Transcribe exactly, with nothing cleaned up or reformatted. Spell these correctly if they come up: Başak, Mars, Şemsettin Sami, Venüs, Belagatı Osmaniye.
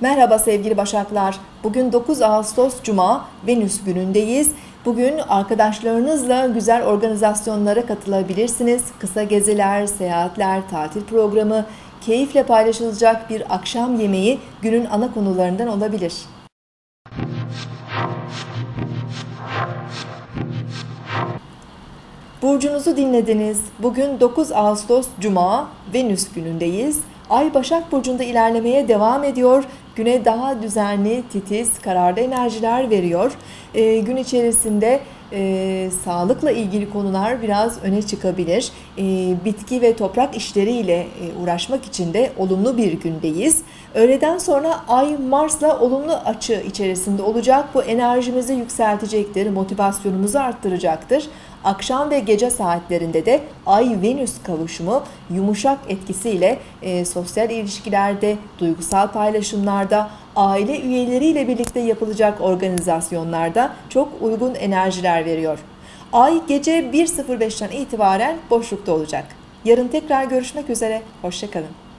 Merhaba sevgili Başaklar. Bugün dokuz Ağustos Cuma, Venüs günündeyiz. Bugün arkadaşlarınızla güzel organizasyonlara katılabilirsiniz. Kısa geziler, seyahatler, tatil programı, keyifle paylaşılacak bir akşam yemeği günün ana konularından olabilir. Burcunuzu dinlediniz. Bugün dokuz Ağustos Cuma, Venüs günündeyiz. Ay Başak Burcu'nda ilerlemeye devam ediyor. Güne daha düzenli, titiz, kararlı enerjiler veriyor. E, gün içerisinde e, sağlıkla ilgili konular biraz öne çıkabilir. E, bitki ve toprak işleriyle e, uğraşmak için de olumlu bir gündeyiz. Öğleden sonra Ay Mars'la olumlu açı içerisinde olacak. Bu enerjimizi yükseltecektir, motivasyonumuzu arttıracaktır. Akşam ve gece saatlerinde de Ay-Venüs kavuşumu yumuşak etkisiyle e, sosyal ilişkilerde, duygusal paylaşımlarda, aile üyeleriyle birlikte yapılacak organizasyonlarda çok uygun enerjiler veriyor. Ay gece bir sıfır beşten itibaren boşlukta olacak. Yarın tekrar görüşmek üzere, hoşça kalın.